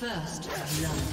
First love.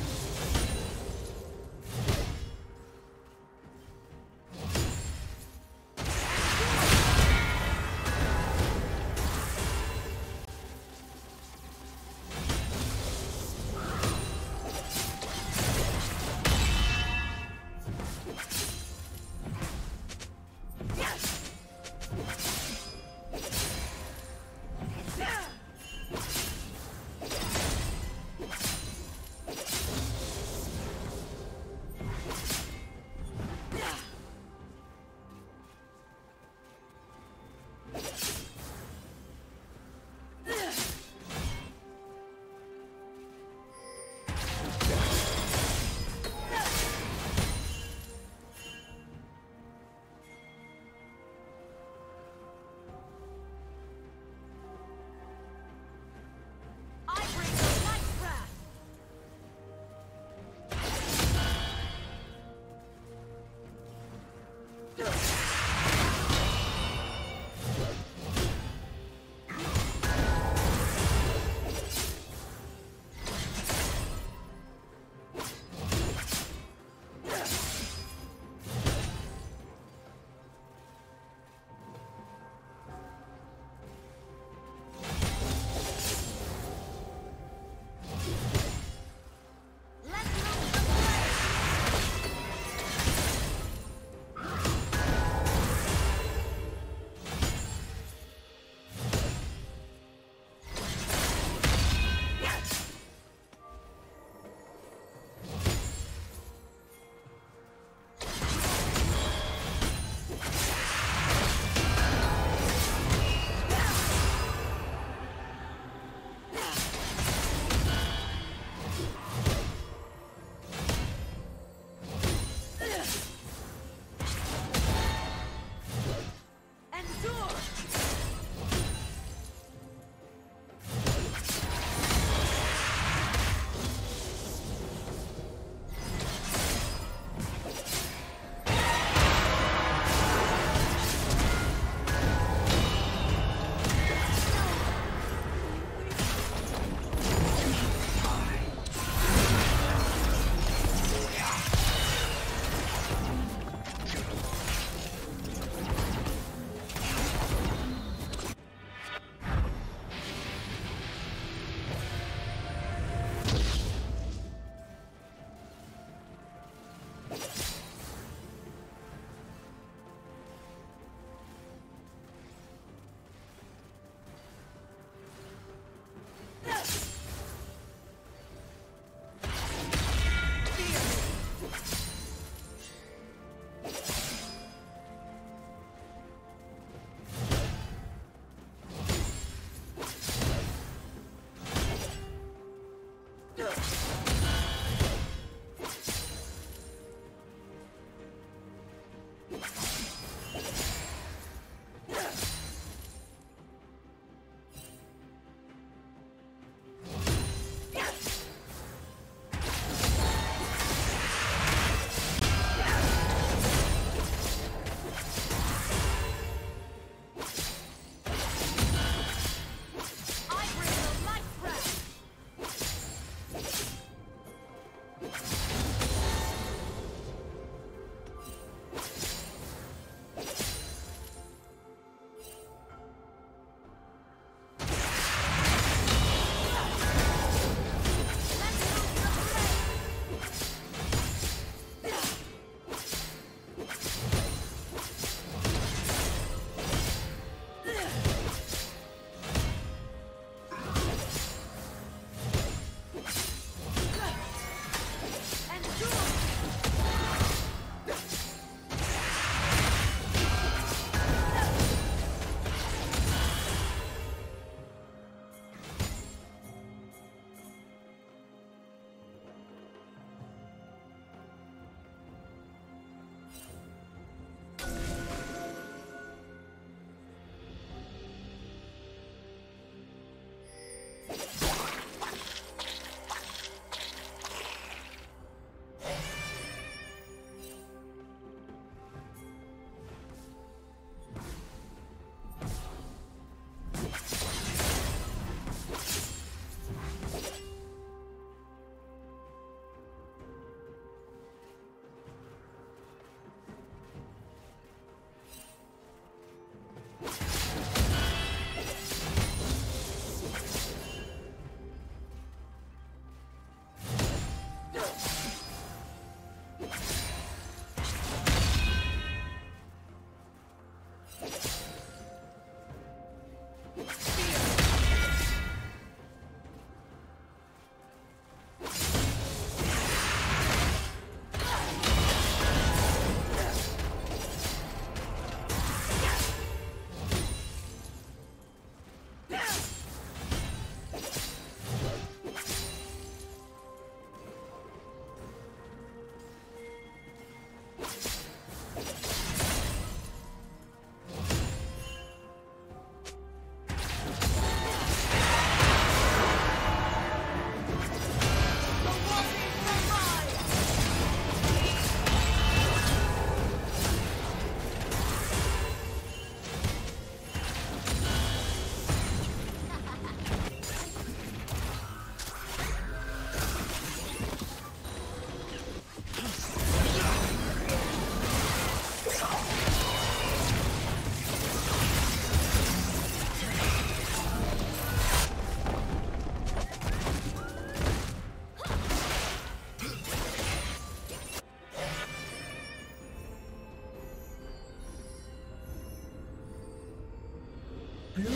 Blue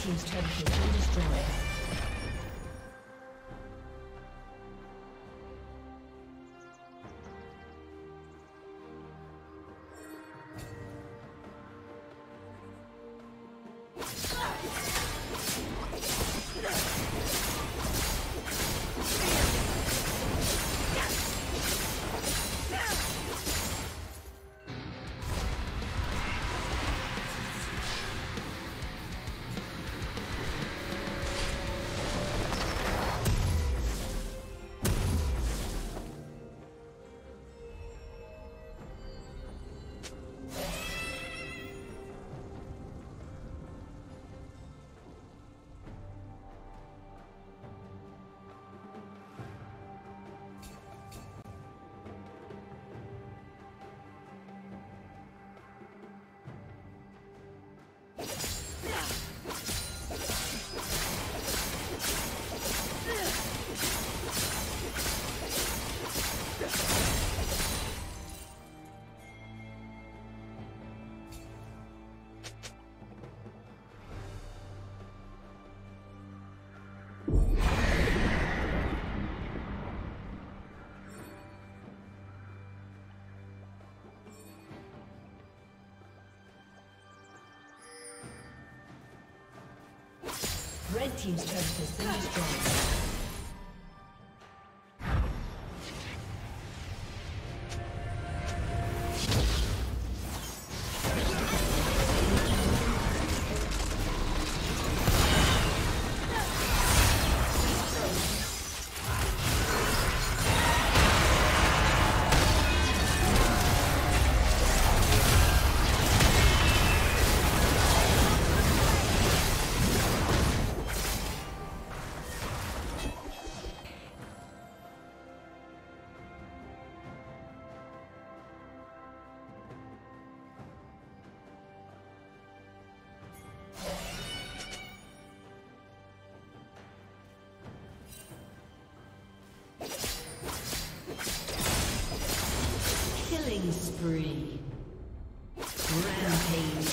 Team's turret has been destroyed. Red team's turret has been destroyed. spree. Rampage.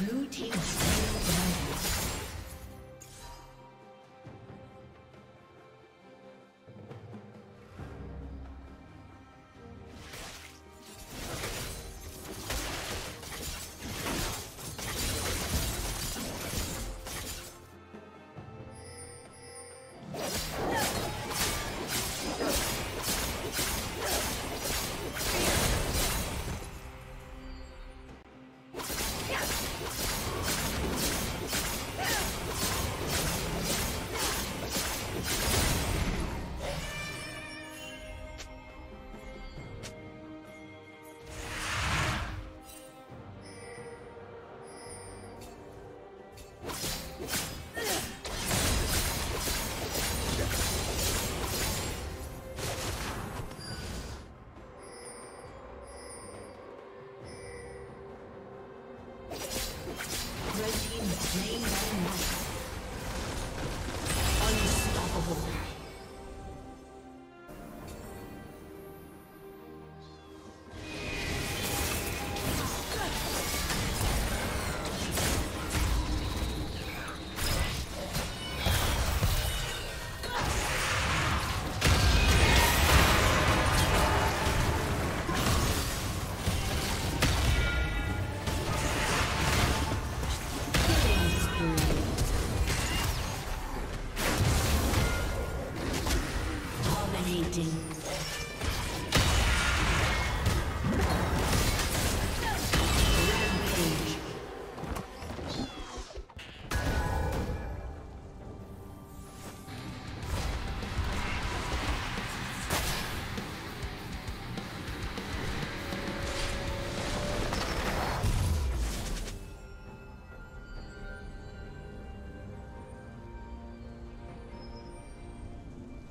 Blue team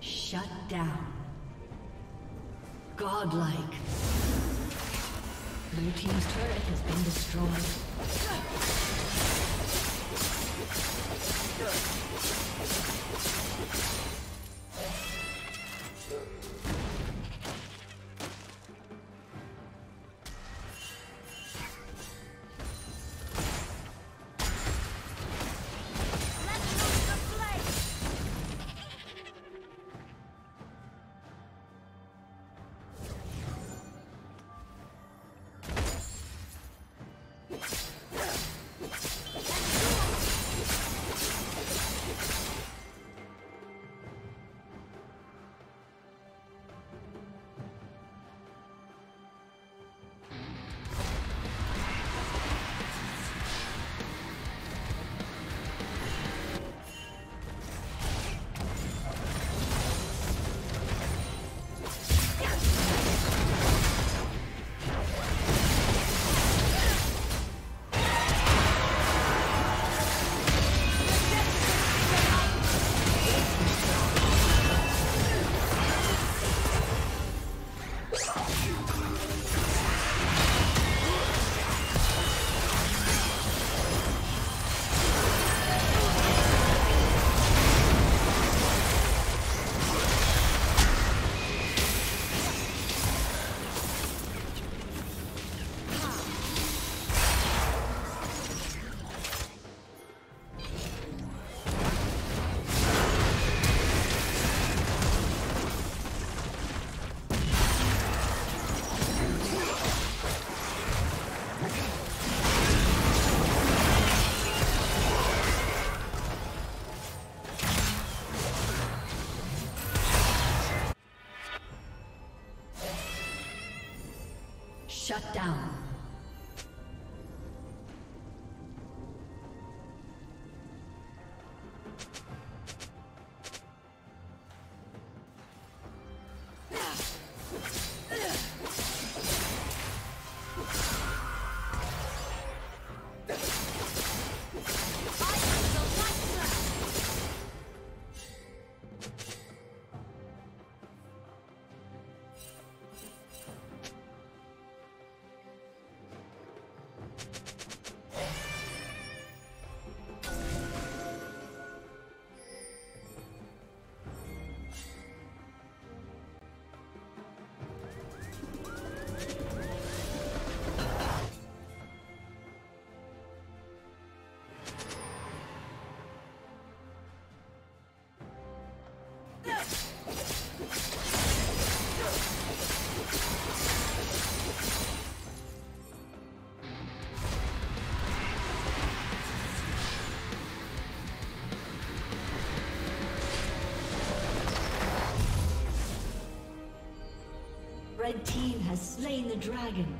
shut down. Godlike. Blue team's turret has been destroyed. Shut down. Red team has slain the dragon.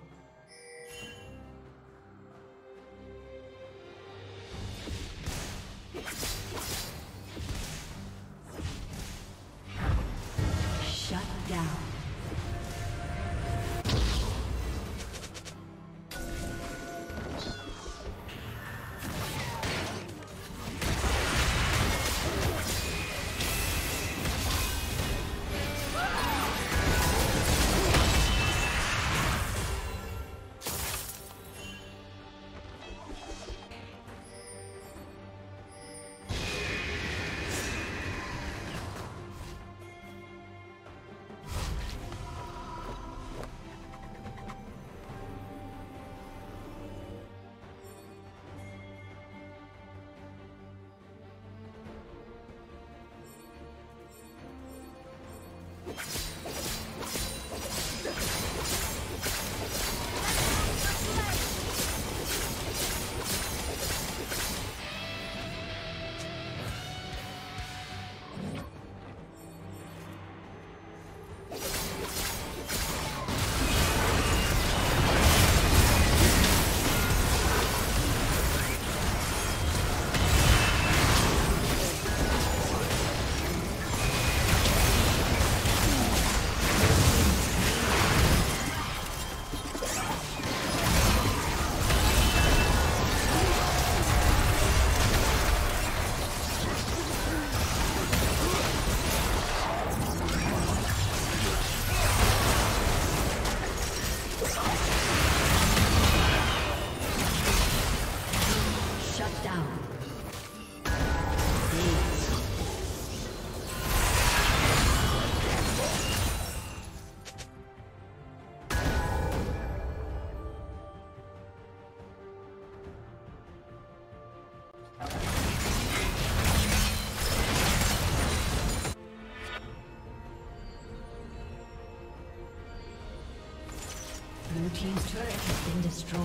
Team's turret has been destroyed.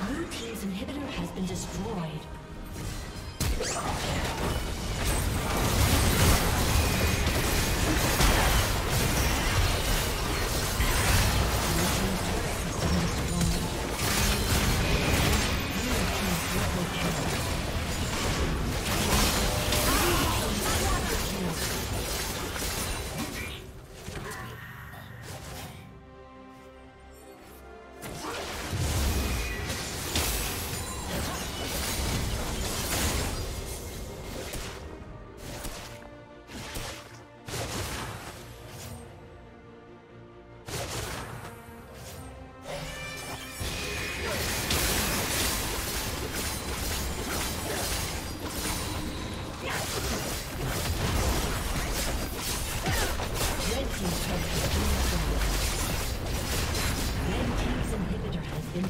Blue team's inhibitor has been destroyed.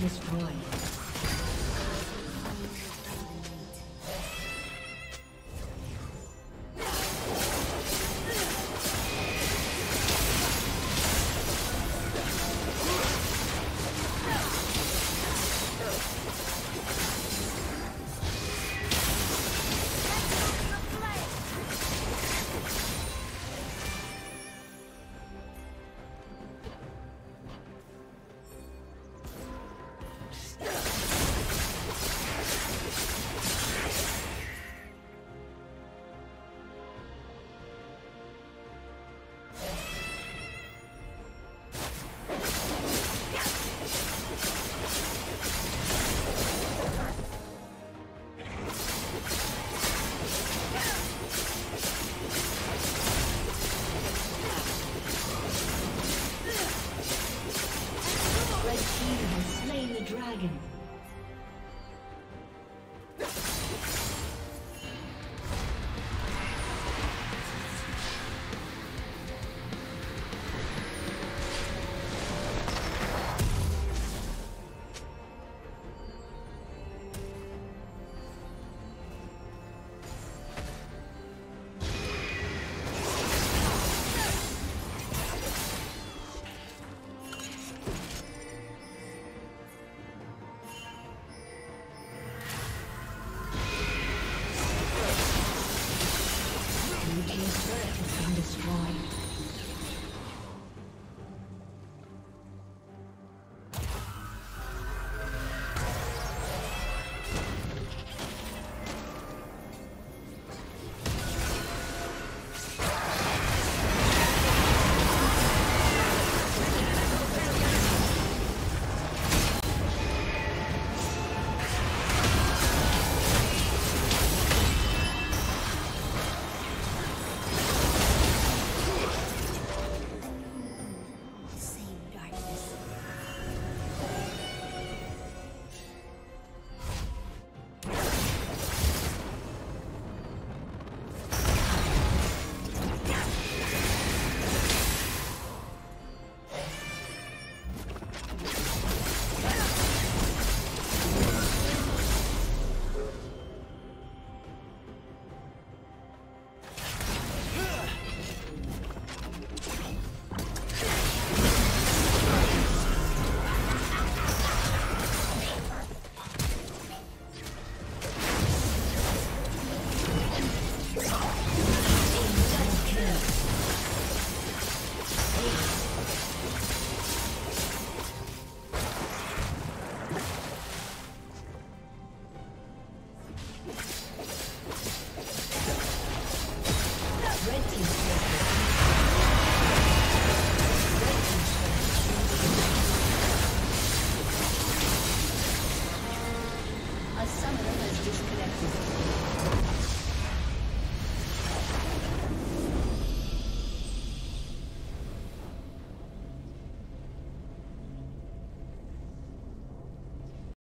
destroyed. Dragon.